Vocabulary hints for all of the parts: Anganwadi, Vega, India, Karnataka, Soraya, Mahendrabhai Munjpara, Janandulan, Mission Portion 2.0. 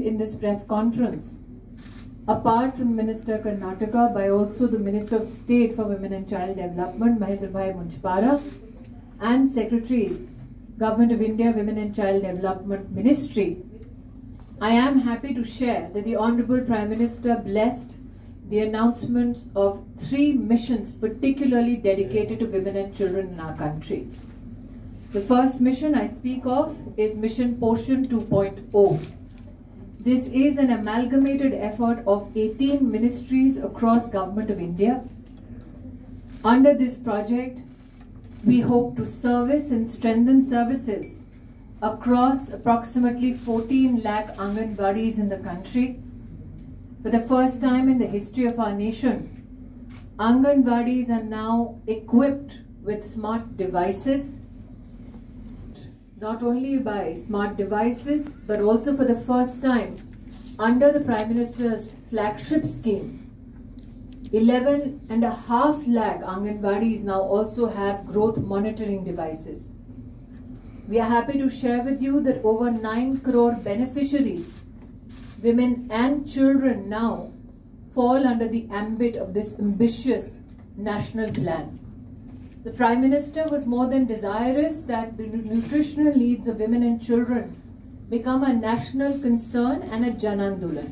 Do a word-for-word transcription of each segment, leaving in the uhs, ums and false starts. mentioned in this press conference, apart from Minister Karnataka, by also the Minister of State for Women and Child Development, Mahendrabhai Munjpara, and Secretary, Government of India, Women and Child Development Ministry, I am happy to share that the Honorable Prime Minister blessed the announcements of three missions particularly dedicated to women and children in our country. The first mission I speak of is Mission Portion two point oh. This is an amalgamated effort of eighteen ministries across Government of India. Under this project, we hope to service and strengthen services across approximately fourteen lakh Anganwadis in the country. For the first time in the history of our nation, Anganwadis are now equipped with smart devices. Not only by smart devices, but also for the first time, under the Prime Minister's flagship scheme, eleven and a half lakh Anganwadis now also have growth monitoring devices. We are happy to share with you that over nine crore beneficiaries, women and children, now fall under the ambit of this ambitious national plan. The Prime Minister was more than desirous that the nutritional needs of women and children become a national concern and a Janandulan.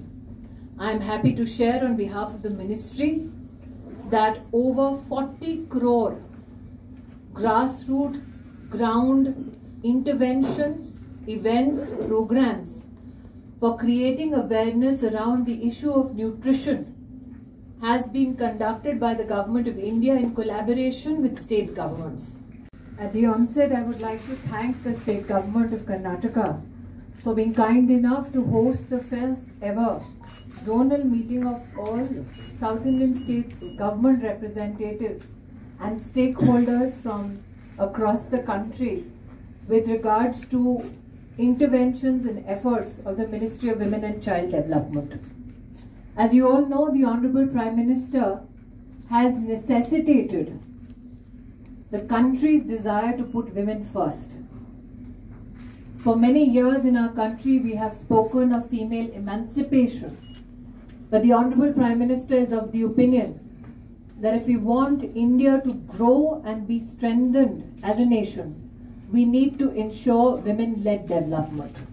I am happy to share on behalf of the ministry that over forty crore grassroots ground interventions, events, programs for creating awareness around the issue of nutrition has been conducted by the Government of India in collaboration with state governments. At the onset, I would like to thank the state government of Karnataka for being kind enough to host the first ever zonal meeting of all South Indian state government representatives and stakeholders from across the country with regards to interventions and efforts of the Ministry of Women and Child Development. As you all know, the Honorable Prime Minister has necessitated the country's desire to put women first. For many years in our country, we have spoken of female emancipation. But the Honorable Prime Minister is of the opinion that if we want India to grow and be strengthened as a nation, we need to ensure women-led development.